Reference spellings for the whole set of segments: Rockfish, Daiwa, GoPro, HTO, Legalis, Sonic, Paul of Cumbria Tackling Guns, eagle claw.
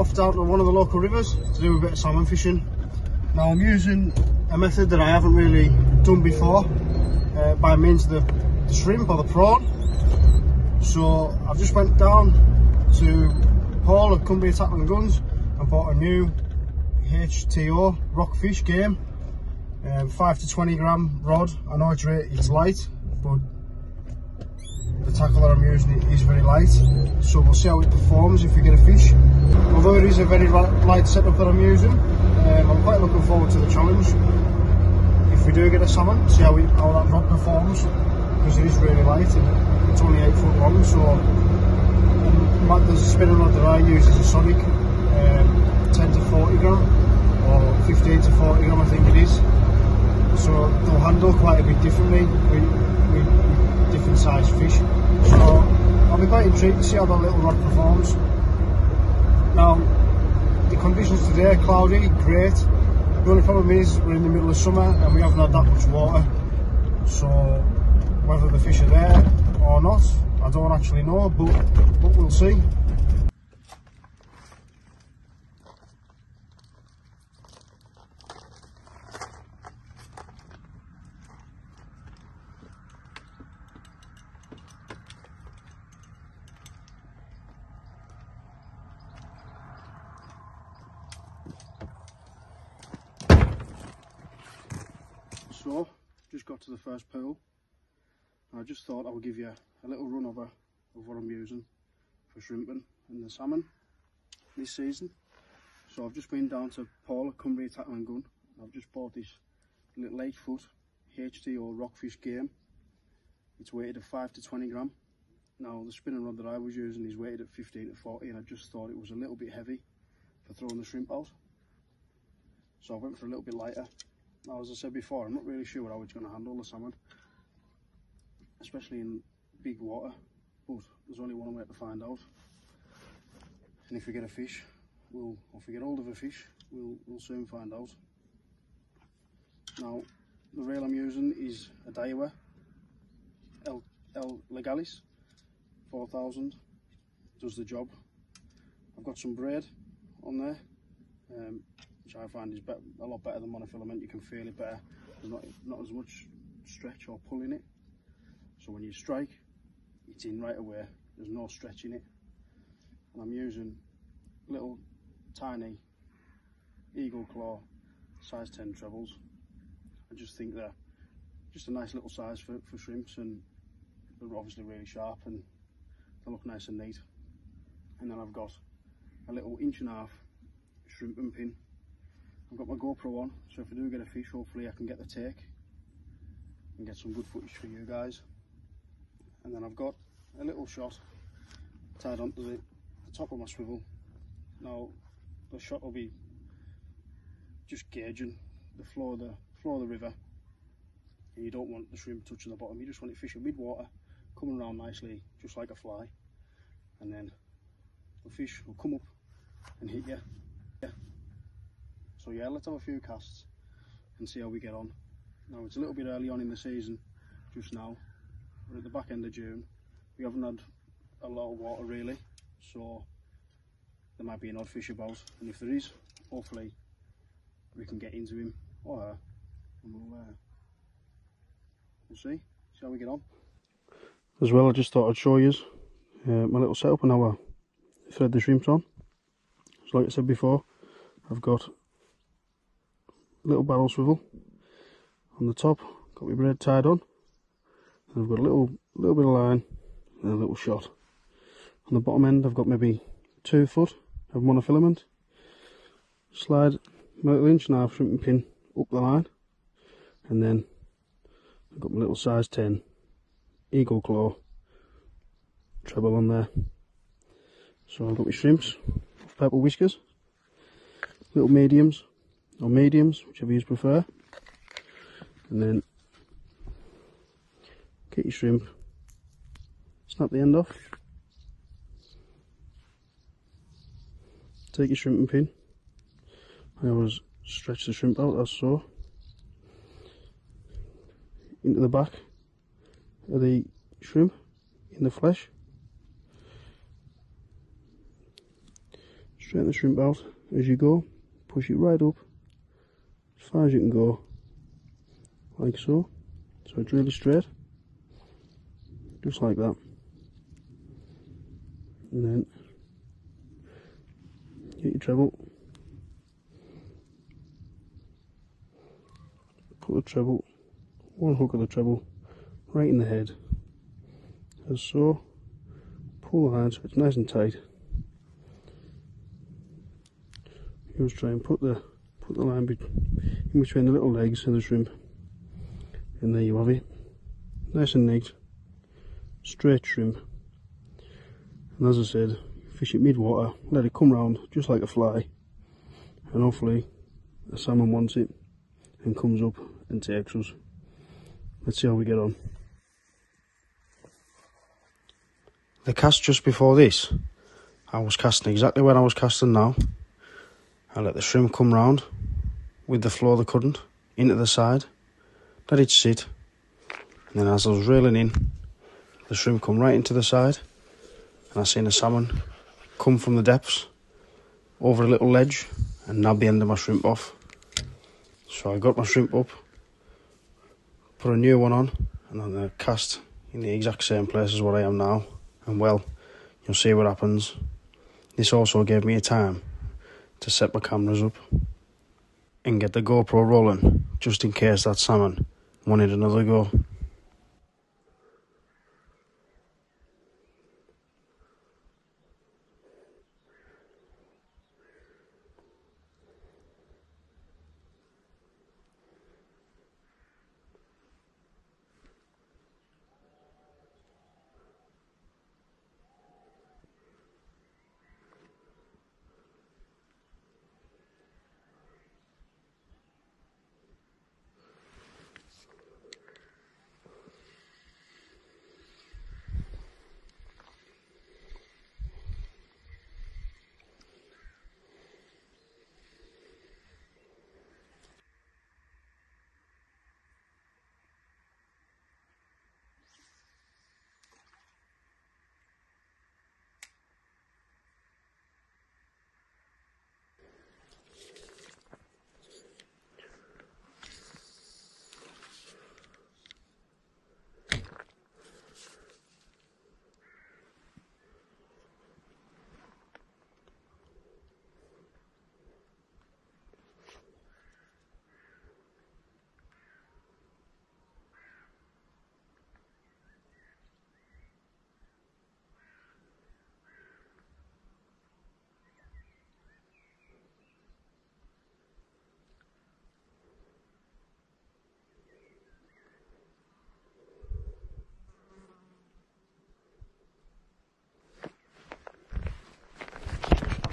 roughed out on one of the local rivers to do a bit of salmon fishing. Now I'm using a method that I haven't really done before by means of the shrimp or the prawn. So I've just went down to Paul of Cumbria Tackling Guns and bought a new HTO rockfish game, 5 to 20 gram rod. I know it's light, but the tackle that I'm using is very light, so we'll see how it performs if we get a fish. Although it is a very light setup that I'm using, I'm quite looking forward to the challenge. If we do get a salmon, see how that rod performs, because it is really light and it's only 8 foot long. So the spinning rod that I use is a Sonic, 10 to 40 gram or 15 to 40 gram I think it is. So they'll handle quite a bit differently with different size fish. So I'll be quite intrigued to see how that little rod performs. Now the conditions today are cloudy, great. The only problem is we're in the middle of summer and we haven't had that much water. So whether the fish are there or not, I don't actually know, but we'll see. So, just got to the first pool, and I just thought I would give you a little run over of what I'm using for shrimping and the salmon this season. So I've just been down to Paul of Cumbria Tackling Gun, and I've just bought this little 8 foot HTO rockfish game. It's weighted at 5 to 20 gram. Now the spinning rod that I was using is weighted at 15 to 40, and I just thought it was a little bit heavy for throwing the shrimp out. So I went for a little bit lighter. Now, as I said before, I'm not really sure how it's going to handle the salmon, especially in big water, but there's only one way to find out. And if we get a fish, or if we get hold of a fish, we'll soon find out. Now, the reel I'm using is a Daiwa Legalis 4000, does the job. I've got some braid on there, which I find is a lot better than monofilament. You can feel it better. There's not as much stretch or pull in it. So when you strike, it's in right away. There's no stretch in it. And I'm using little tiny Eagle Claw size 10 trebles. I just think they're just a nice little size for shrimps, and they're obviously really sharp and they look nice and neat. And then I've got a little 1.5 inch shrimping pin. I've got my GoPro on, so if I do get a fish, hopefully I can get the take and get some good footage for you guys. And then I've got a little shot tied onto the top of my swivel. Now the shot will be just gauging the flow of the river, and you don't want the shrimp touching the bottom. You just want it fishing mid-water, coming around nicely, just like a fly, and then the fish will come up and hit you. So yeah, let's have a few casts and see how we get on. Now it's a little bit early on in the season just now. We're at the back end of June. We haven't had a lot of water really, so there might be an odd fish about. And if there is, hopefully we can get into him or her, and we'll see how we get on. As well, I just thought I'd show you my little setup and how I thread the shrimps on. So like I said before, I've got little barrel swivel on the top, got my braid tied on, and I've got a little bit of line and a little shot. On the bottom end I've got maybe 2 foot of monofilament, slide my little 1.5 inch shrimping pin up the line, and then I've got my little size 10 Eagle Claw treble on there. So I've got my shrimps, purple whiskers, little mediums, or mediums, whichever you prefer, and then get your shrimp, snap the end off, take your shrimping pin. I always stretch the shrimp out as so, into the back of the shrimp, in the flesh, straighten the shrimp out as you go, push it right up as far as you can go, like so. So it's really straight, just like that, and then get your treble, put the treble, one hook of the treble right in the head, as so, pull hard so it's nice and tight. You just try and put the line in between the little legs and the shrimp, and there you have it, nice and neat, straight shrimp. And as I said, fish it mid-water, let it come round just like a fly, and hopefully a salmon wants it and comes up and takes us. Let's see how we get on. The cast just before this, I was casting exactly when I was casting now. I let the shrimp come round with the flow of the current into the side, let it sit, and then as I was reeling in, the shrimp come right into the side, and I seen a salmon come from the depths over a little ledge and nab the end of my shrimp off. So I got my shrimp up, put a new one on, and then I cast in the exact same place as where I am now, and well, you'll see what happens. This also gave me a time to set my cameras up and get the GoPro rolling, just in case that salmon wanted another go.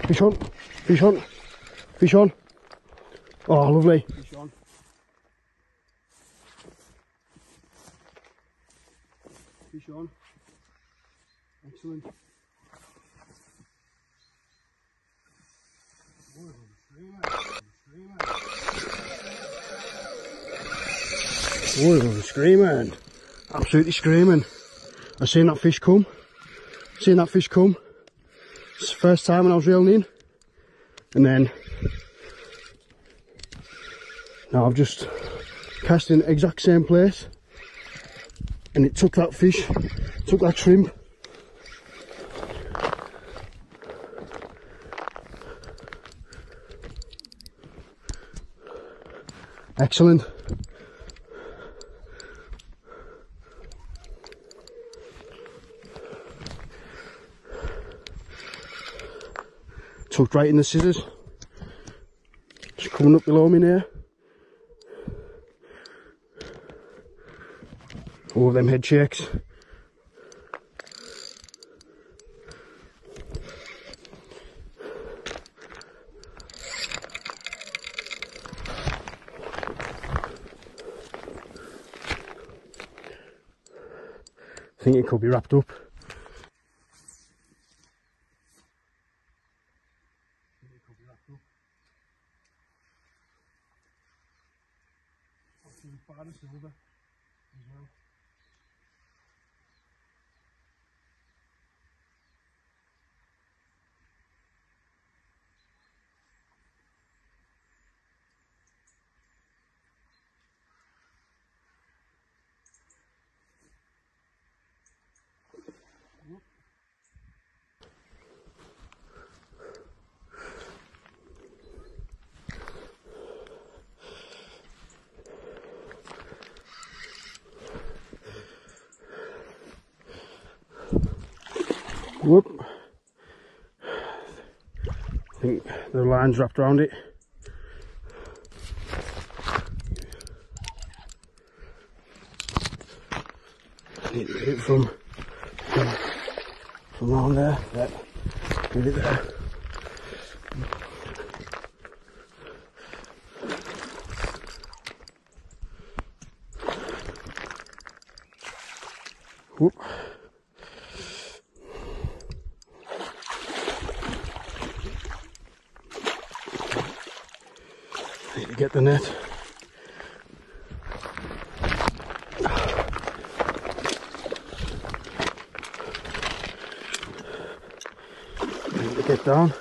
Fish on, fish on, fish on. Oh, lovely. Fish on. Fish on. Excellent. Oh, screaming. Absolutely screaming. I seen that fish come. Seen that fish come. It's the first time when I was reeling in, and then now I've just cast in the exact same place, and it took that fish, took that shrimp. Excellent. Tucked right in the scissors, just coming up below me there. All of them head shakes. I think it could be wrapped up. Silver as well. the lines wrapped around it. Hit it from on there. Yep. Leave it there. Whoop. Need to get the net. Need to get down.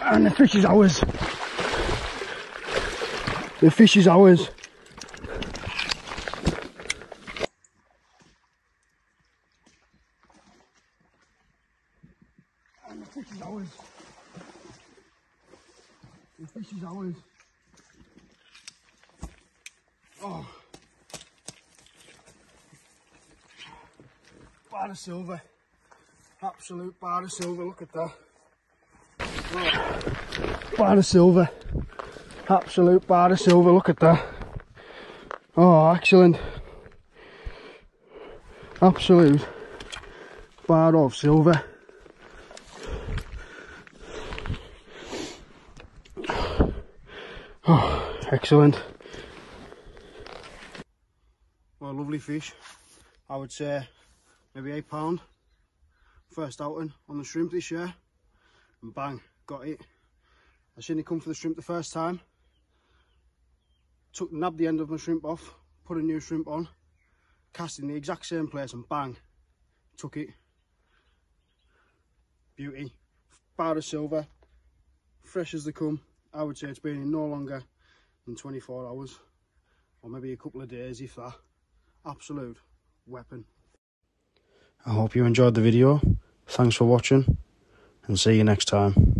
And the fish is ours. The fish is ours. And the fish is ours. The fish is ours. Oh. Bar of silver. Absolute bar of silver. Look at that. Bar of silver, absolute bar of silver, look at that. Oh, excellent. Absolute bar of silver. Oh, excellent. Well, lovely fish. I would say maybe £8. First outing on the shrimp this year. And bang, got it. I seen it come for the shrimp the first time, nabbed the end of my shrimp off, put a new shrimp on, cast in the exact same place and bang, took it. Beauty, bar of silver, fresh as they come. I would say it's been in no longer than 24 hours, or maybe a couple of days if that. Absolute weapon. I hope you enjoyed the video, thanks for watching and see you next time.